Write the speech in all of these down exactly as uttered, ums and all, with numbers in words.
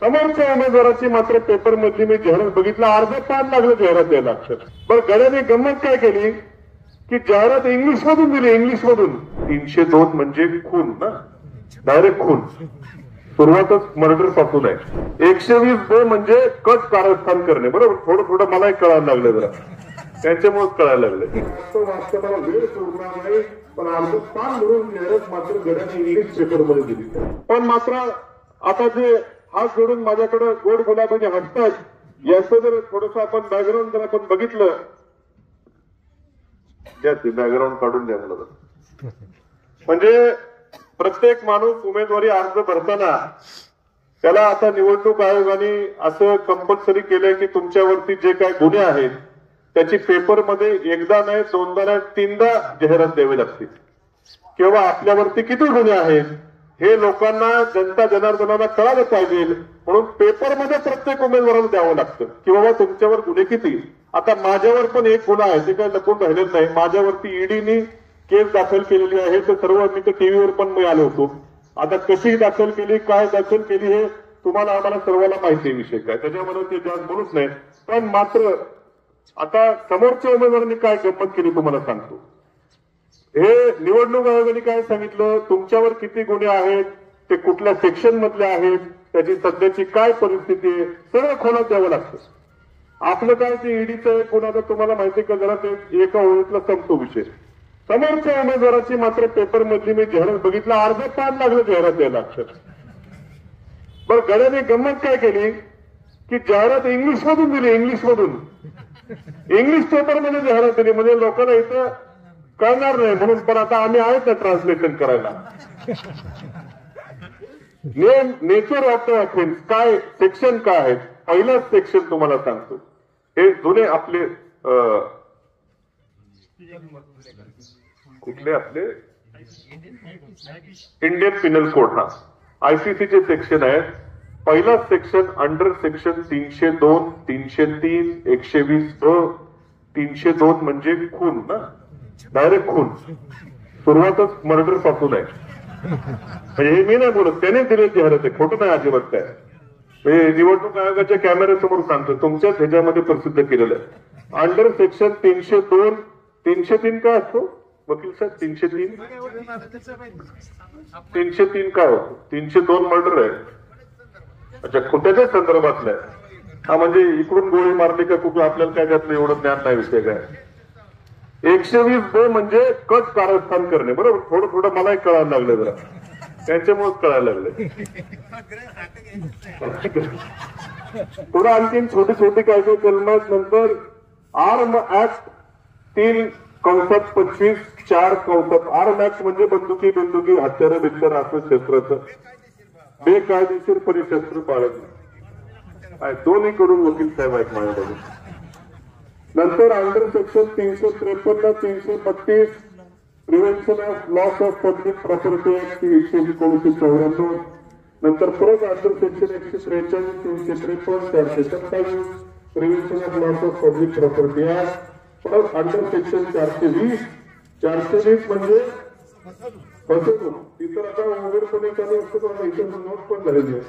समोरच्या उमेदवाराची मात्र पेपर मध्ये मी जाहीर बघितला, अर्ध पान लागलं जाहिरात द्यायला अक्षर. बरं गड्याने गंमत काय केली की जाहिरात इंग्लिश मधून दिली, इंग्लिश मधून. तीनशे दोन म्हणजे खून ना, डायरेक्ट खून, सुरुवातच मर्डर पासून आहे. एकशे वीस ब म्हणजे कट कारस्थान करणे. बरोबर, थोडं थोडं मलाही कळायला लागलं जरा, त्यांच्यामुळेच कळायला लागले. तो वास्तवाला वेळ सोडणार नाही, पण अर्ध पान म्हणून जाहिरात मात्र गड्याने इंग्लिश पेपर मध्ये दिली. पण मात्र आता जे हात जोडून माझ्याकडे गोड गुलाबाने हसतात याचं जर थोडस आपण बॅकग्राऊंड जर आपण बघितलं, त्याची बॅकग्राऊंड काढून द्या मला. म्हणजे प्रत्येक माणूस उमेदवारी अर्ज भरताना त्याला आता निवडणूक आयोगाने असं कंपल्सरी केलंय की तुमच्यावरती जे काही गुन्हे आहेत त्याची पेपरमध्ये एकदा नाही, दोनदा नाही, तीनदा जाहिरात द्यावी लागते. किंवा आपल्यावरती किती गुन्हे आहेत हे लोकांना, जनता जनार्दनाला कळालं पाहिजे म्हणून पेपरमध्ये प्रत्येक उमेदवाराला द्यावं लागतं की बाबा तुमच्यावर गुन्हे किती. आता माझ्यावर पण एक गुन्हा आहे, ते काही लपून राहिलेलं नाही. माझ्यावरती ईडीनी केस दाखल केलेली आहे, ते सर्व मी तर टीव्हीवर पण मी आलो होतो. आता कशी दाखल केली, काय दाखल केली हे तुम्हाला आम्हाला सर्वांना माहिती आहे विषय काय, त्याच्यामध्ये ते जास्त बोलूच नाही. पण मात्र आता समोरच्या उमेदवारांनी काय गंमत केली तुम्हाला सांगतो. हे निवडणूक आयोगाने काय सांगितलं, तुमच्यावर किती गुन्हे आहेत, ते कुठल्या सेक्शन मधले आहेत, त्याची सध्याची काय परिस्थिती आहे, सगळं खोलात द्यावं लागतं. आपलं काय ते ईडीचं कोणाचं तुम्हाला माहिती का, जरा ते एका ओळीतला संपतो विषय. समोरच्या उमेदवाराची मात्र पेपर मधली मी जाहिरात बघितला, अर्ध पान लागलं जाहिरात द्यायला अक्षर. बरं गड्याने गंमत काय केली की जाहिरात इंग्लिश मधून दिली, इंग्लिश मधून, इंग्लिश पेपर मध्ये जाहिरात दिली. म्हणजे लोकांना इथं कळणार नाही म्हणून. पण आता आम्ही आहेत ना ट्रान्सलेशन करायला. Name nature of the offence काय, सेक्शन काय आहेत. पहिलं सेक्शन तुम्हाला सांगतो, हे जुने आपले कुठले आपले इंडियन पिनल कोड हा आयसीसीचे सेक्शन आहेत. पहिला सेक्शन अंडर सेक्शन तीनशे दोन, तीनशे तीन, एकशे वीस ब. तीनशे दोन म्हणजे खून ना, डायरेक्ट खून, सुरुवातच मर्डर पासून आहे. म्हणजे हे मी नाही बोलत, त्याने दिले जाहिरात आहे, खोटं नाही अजिबात काय. म्हणजे निवडणूक आयोगाच्या कॅमेऱ्यासमोर सांगतो, तुमच्याच ह्याच्यामध्ये प्रसिद्ध केलेलं आहे. अंडर सेक्शन तीनशे दोन तीनशे तीन काय असतो वकील साहेब, तीनशे तीन तीनशे तीन काय होतो, तीनशे दोन मर्डर आहे. अच्छा, खोट्याच्या संदर्भातला आहे हा. म्हणजे इकडून गोळी मारली का कुठं आपल्याला काय घातलं एवढं ज्ञान नाही विषय काय. एकशे वीस ब म्हणजे कट कारस्थान करणे. बरोबर, थोडं थोडं मलाही कळायला लागलं जरा, त्यांच्यामुळेच कळायला लागले. पुढे आणखी छोटे छोटे काय काय कलम आहेत. नंतर आर्म ऍक्ट तीन कंसात पंचवीस, चार कंसात. आर्म ऍक्ट म्हणजे बंदुकी बिंदुकी हत्यार बित्यार असं शस्त्राचं बेकायदेशीरपणे शस्त्र बाळगणे. दोन्ही कडून वकील साहेब आहेत माझ्याकडून. नंतर अंडर सेक्शन तीनशे त्रेपन्न, तीनशे बत्तीस prevention of loss of public property act एकशे एकोणीसशे चौऱ्याण्णव. नंतर परत अंडर सेक्शन एकशे त्रेचाळीस, तीनशे त्रेपन्न, चारशे सत्तावीस prevention of loss of public property act. परत अंडर सेक्शन चारशे वीस. चारशे वीस म्हणजे फसवणूक, तिथं आता उघडपणे चालू असतो, पण इथे नोट पण झालेली आहे.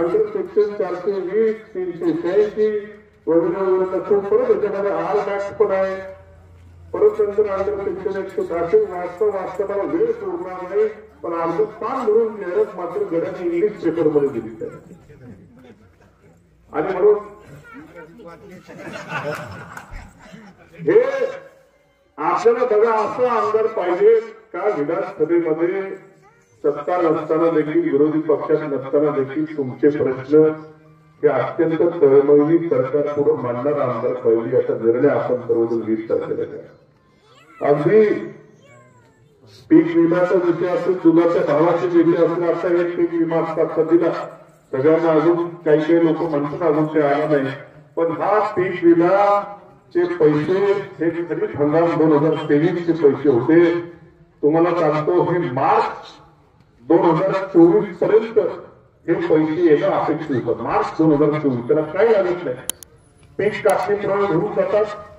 अंडर सेक्शन चारशे वीस, तीनशे शहाऐंशी वगैरे वगैरे. खूप परत त्याच्यामध्ये आल बॅक्ट पण आहे. परत नंतर अंडर सेक्शन एकशे दहाशे. वास्तव वास्तवाला वेळ सोडणार नाही, पण अर्ध पान म्हणून जाहिरात मात्र गड्याने इंग्लिश पेपर मध्ये दिली त्याला. आणि म्हणून हे आपल्याला बघा असं आमदार पाहिजे का विधानसभेमध्ये सत्ता नसताना देखील, विरोधी पक्षात नसताना देखील तुमचे प्रश्न हे अत्यंत तळमळीने सरकार पुढे मांडणारा आमदार पाहिजे, असा निर्णय आपण सर्वजण घेत चाललेला आहे. अगदी पीक विम्याचा विषय असेल, दुधाच्या भावाचे विषय असेल, आता हे पीक विमा आता दिला सगळ्यांना. अजून काही काही लोक म्हणतात अजून ते आला नाही, पण हा पीक विम्याचे पैसे हे खरीप हंगाम दोन हजार तेवीसचे पैसे होते. तुम्हाला सांगतो हे मार्च दोन हजार चोवीस पर्यंत हे पैसे येणं अपेक्षित होतं. मार्च दोन हजार चोवीस त्याला काही लागत नाही. पीक कापणी प्रमाण होऊन जातात.